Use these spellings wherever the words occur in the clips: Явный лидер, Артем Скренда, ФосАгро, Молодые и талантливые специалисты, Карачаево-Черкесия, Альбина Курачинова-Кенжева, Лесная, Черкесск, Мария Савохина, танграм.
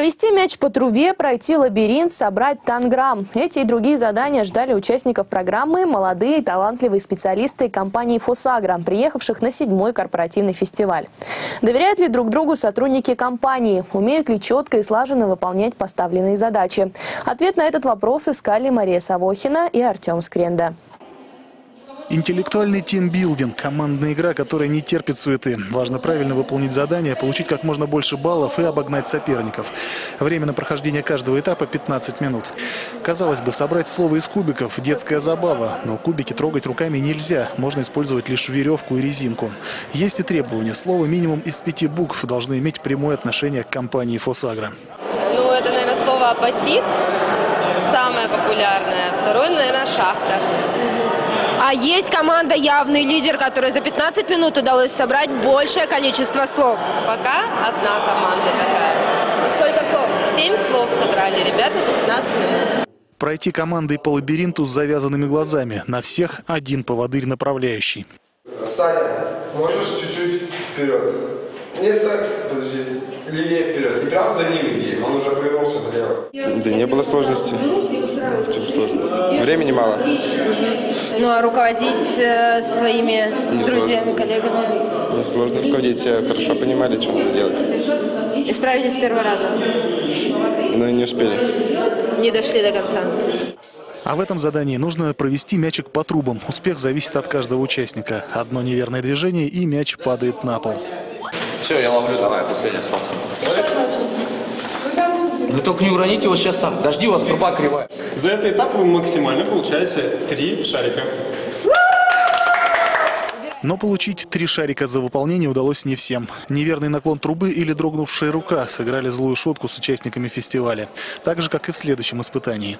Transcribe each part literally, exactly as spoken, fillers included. Провести мяч по трубе, пройти лабиринт, собрать танграм. Эти и другие задания ждали участников программы «Молодые и талантливые специалисты» компании «ФосАгро», приехавших на седьмой корпоративный фестиваль. Доверяют ли друг другу сотрудники компании? Умеют ли четко и слаженно выполнять поставленные задачи? Ответ на этот вопрос искали Мария Савохина и Артем Скренда. Интеллектуальный тимбилдинг – командная игра, которая не терпит суеты. Важно правильно выполнить задание, получить как можно больше баллов и обогнать соперников. Время на прохождение каждого этапа – пятнадцать минут. Казалось бы, собрать слово из кубиков – детская забава. Но кубики трогать руками нельзя, можно использовать лишь веревку и резинку. Есть и требования – слово минимум из пяти букв должно иметь прямое отношение к компании «ФосАгро». Ну, это, наверное, слово «апатит» самое популярное. Второе, наверное, «шахта». А есть команда «Явный лидер», которой за пятнадцать минут удалось собрать большее количество слов. Пока одна команда такая. И сколько слов? Семь слов собрали ребята за пятнадцать минут. Пройти командой по лабиринту с завязанными глазами. На всех один поводырь направляющий. Саня, можешь чуть-чуть вперед? Нет, так, подожди. Левее вперед. И прям за ним иди. Он уже повернулся влево. Да не было сложности. В чем сложность? Времени мало. Ну а руководить э, своими не друзьями, сложно. Коллегами? Не сложно руководить. Все хорошо понимали, что надо делать. И справились с первого раза? Ну и не успели. Не дошли до конца. А в этом задании нужно провести мячик по трубам. Успех зависит от каждого участника. Одно неверное движение, и мяч падает на пол. Все, я ловлю, давай, последний слов. Вы только не уроните его сейчас сам. Дожди, у вас труба кривая. За этот этап вы максимально получаете три шарика. Но получить три шарика за выполнение удалось не всем. Неверный наклон трубы или дрогнувшая рука сыграли злую шутку с участниками фестиваля. Так же, как и в следующем испытании.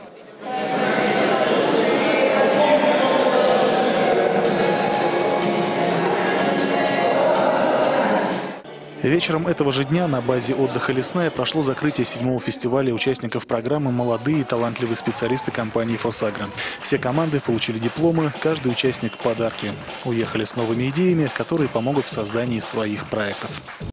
Вечером этого же дня на базе отдыха «Лесная» прошло закрытие седьмого фестиваля участников программы «Молодые и талантливые специалисты» компании «ФосАгро». Все команды получили дипломы, каждый участник – подарки. Уехали с новыми идеями, которые помогут в создании своих проектов.